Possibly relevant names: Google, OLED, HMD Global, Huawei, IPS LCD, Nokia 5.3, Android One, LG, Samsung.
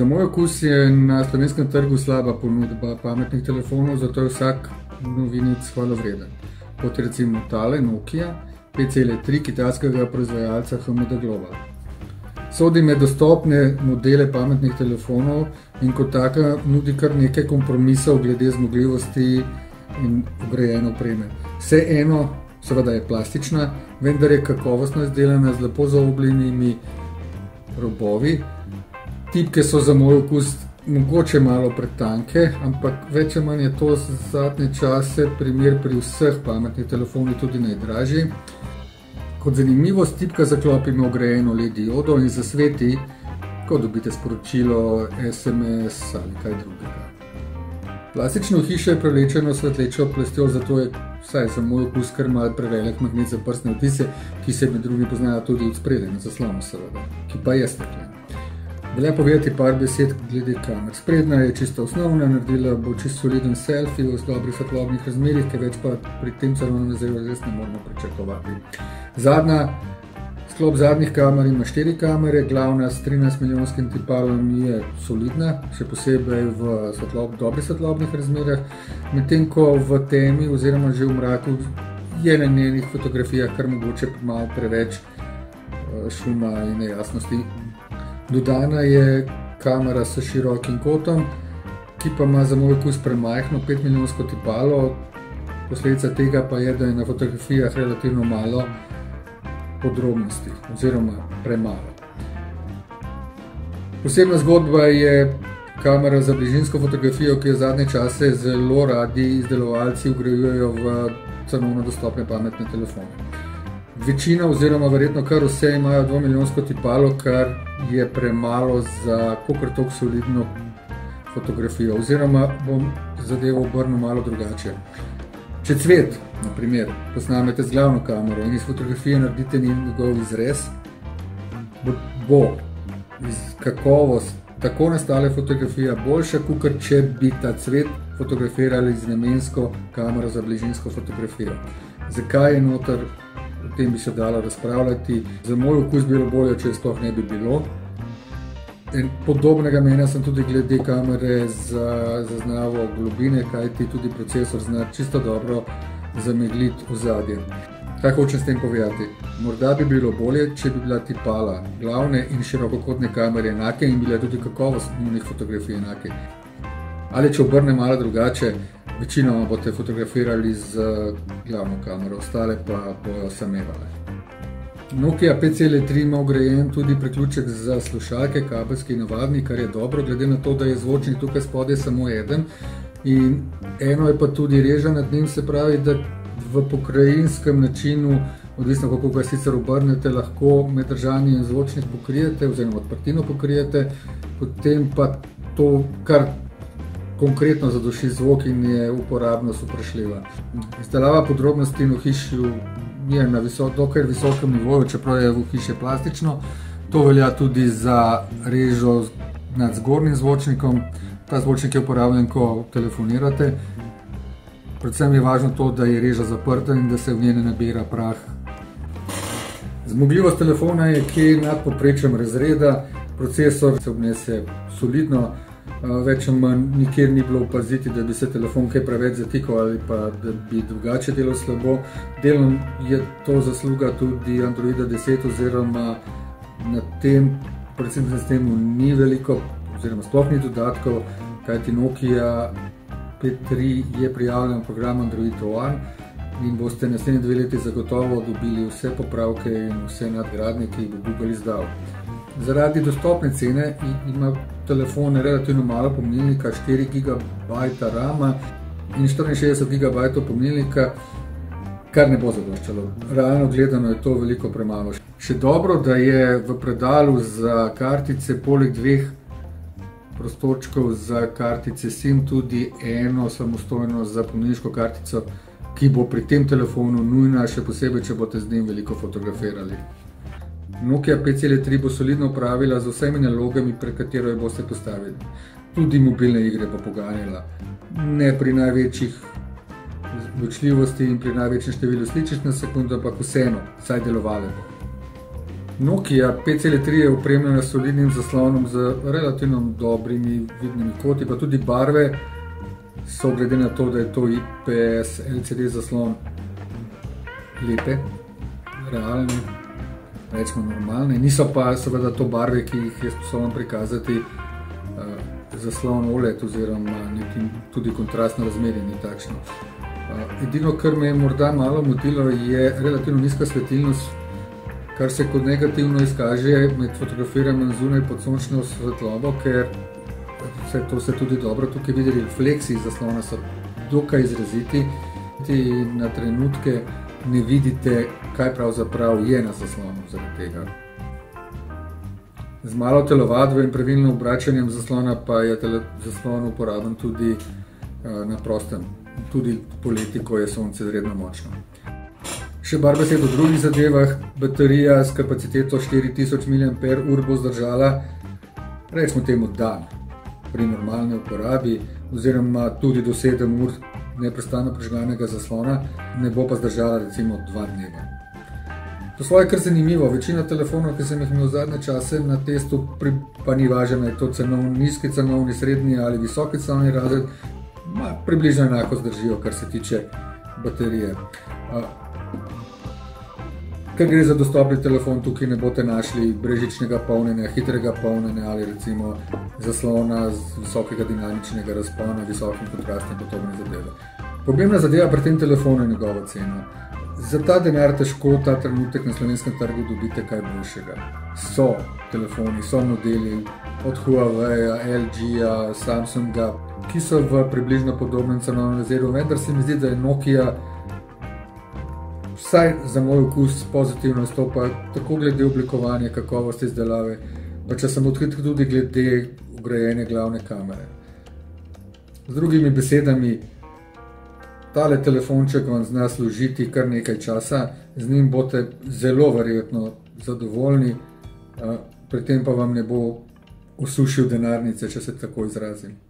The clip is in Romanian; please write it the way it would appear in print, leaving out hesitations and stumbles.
Za moj okus je na slovenskem trgu slaba ponudba pametnih telefonov, zato je vsak novinec hvalevredan. Kot recimo tale Nokia 5.3 kitajskega proizvajalca HMD Global. Sodi med dostopne modele pametnih telefonov in kot taka nudi kar nekaj kompromisov glede zmogljivosti in ugrajene opreme. Vseeno, seveda je plastična, vendar je kakovostno izdelana z lepo zaobljenimi robovi. Tipke so za moj okus mogoče malo pretanke, ampak več ali manj je to zadnje čase primer pri vseh pametnih telefonih, tudi najdražji. Kot zanimivost, tipka za klop ima vgrajeno LED diodo in zasveti, ko dobite sporočilo, SMS ali kaj drugega. Plastično hišo je prevlečeno svetlečo plastjo, zato je vsaj za moj okus kar malo prevelik magnet za prstne odtise, ki se med drugim poznajo tudi od spredaj na zaslonu, seveda, ki pa je steklen. Velja povedati par besed glede kamer. Sprednja je čisto osnovna, naredila bo čisto soliden selfie v dobrih svetlobnih razmerih, ki več pa pri tem cenovnem razredu res ne moramo pričakovati. Sklop zadnjih kamer ima 4 kamere, glavna s 13-milijonskim tipalom je solidna, še posebej v dobrih svetlobnih razmerah, medtem ko v temi oziroma že v mraku je na njenih fotografijah kar mogoče malo preveč šuma in nejasnosti. Dodana je kamera s širokim kotom, ki pa ima za moj okus premajhno 5-milijonsko tipalo, posledica tega pa je, da je na fotografijah relativno malo podrobnosti oziroma premalo. Posebna zgodba je kamera za bližinsko fotografijo, ki jo zadnje čase zelo radi izdelovalci vgrajujejo v cenovno dostopne pametne telefone. Večina oziroma verjetno kar vse imajo 2-milijonsko tipalo, kar je premalo za kakor toliko solidno fotografijo, oziroma bom zadevo obrnil malo drugače. Če cvet, na primer, posnamete z glavno kamero in iz fotografije naredite njegov izrez, bo kakovost tako nastale fotografija boljša, kakor če bi ta cvet fotografirali z namensko kamero za bližinsko fotografijo. Zakaj je noter? O tem bi se dalo razpravljati. Za moj okus bilo bolje, če sploh ne bi bilo. Podobnega mnenja sem tudi glede kamere za zaznavo globine, kajti tudi procesor zna čisto dobro zamegliti ozadje. Kaj hočem s tem povedati? Morda bi bilo bolje, če bi bila tipala glavne in širokokotne kamere enake in bile tudi kakovost njunih fotografij enake. Ali če obrne malo drugače, večinoma boste fotografirali z glavno kamero, ostale pa bojo samevale. Nokia 5.3 ima vgrajen tudi priključek za slušalke, kabelski in navadni, kar je dobro, glede na to, da je zvočnik tukaj spodaj samo eden in eno je pa tudi reža nad njim, se pravi, da v pokrajinskem načinu, odvisno kako ga sicer obrnete, lahko med držanjem zvočnik pokrijete oziroma odprtino pokrijete, potem pa to kar konkretno zaduši zvok in je uporabnost vprašljiva. Izdelava podrobnosti v hišju je na dokaj visokem nivoju, čeprav je v hišje plastično. To velja tudi za režo nad zgornjim zvočnikom. Ta zvočnik je uporabljen, ko telefonirate. Predvsem je važno to, da je reža zaprta in da se v nje ne nabira prah. Zmogljivost telefona je kje nad povprečjem razreda. Procesor se obnese solidno. Več ali manj nikjer ni bilo opaziti, da bi se telefon kaj preveč zatikal ali pa da bi drugače delal slabo. Delno je to zasluga tudi Androida 10 oziroma na tem operacijskem sistemu ni veliko oziroma sploh ni dodatkov, kajti Nokia 5.3 je prijavljen program Android One in boste naslednje 2 leti zagotovo dobili vse popravke in vse nadgradnje, ki jih bo Google izdal. Zaradi dostopne cene ima telefon relativno malo pomnilnika, 4 GB rama in 64 GB pomnilnika, kar ne bo zadoščalo. Realno gledano je to veliko premalo. Še dobro, da je v predalu za kartice poleg 2 prostorčkov za kartice SIM tudi eno samostojno za pomnilniško kartico, ki bo pri tem telefonu nujna, še posebej, če boste z njim veliko fotografirali. Nokia 5.3 bo solidno upravila z vsemi nalogami, pred katero jo boste postavili. Tudi mobilne igre bo poganjala. Ne pri največjih ločljivosti in pri največjem številu sličišč na sekundo, ampak vseeno, saj delovale bo. Nokia 5.3 je opremljena s solidnim zaslonom z relativno dobrimi vidnimi koti, pa tudi barve so glede na to, da je to IPS LCD zaslon lepe, realne, recimo normalne, niso pa seveda to barve, ki jih je sposoben prikazati zaslon OLED oziroma tudi kontrastno razmerje ni takšno. Edino, kar me je morda malo motilo, je relativno nizka svetilnost, kar se kot negativno izkaže med fotografiranjem zunaj pod sončno svetlobo, ker to se tudi dobro tukaj vidi, refleksi zaslona so dokaj izraziti in na trenutke ne vidite, kaj pravzaprav je na zaslonu zaradi tega. Z malo telovadbo in pravilnim obračanjem zaslona pa je zaslon uporaben tudi na prostem, tudi poleti, ko je sonce izredno močno. Še par besed o drugih zadevah. Baterija s kapaciteto 4000 mAh bo zdržala, recimo temu, dan pri normalni uporabi oziroma tudi do 7 ur neprestano prižganega zaslona, ne bo pa zdržala recimo 2 dneva. To svoje kar zanimivo, večina telefonov, ki sem jih imel zadnje čase na testu, pa ni važno, je to nizki cenovni, srednji ali visoki cenovni razred, približno enako zdržijo, kar se tiče baterije. Ker gre za dostopni telefon, tukaj ne boste našli brezžičnega polnjenja, hitrega polnjenja ali recimo zaslona z visokega dinamičnega razpona, visokim kontrastom in podobne zadeve. Pomembna zadeva pri tem telefonu je njegova cena. Za ta denar težko ta trenutek na slovenskem trgu dobite kaj boljšega. So telefoni, so modeli od Huawei-ja, LG-ja, Samsunga, ki so v približno podobnem cenovnem razredu, vendar se mi zdi, da je Nokia vsaj za moj okus pozitivno nastopa tako glede oblikovanja, kakovosti izdelave, pa če sem odkrit tudi glede ugrajene glavne kamere. Z drugimi besedami, tale telefonček vam zna služiti kar nekaj časa, z njim boste zelo verjetno zadovoljni, pri tem pa vam ne bo osušil denarnice, če se tako izrazim.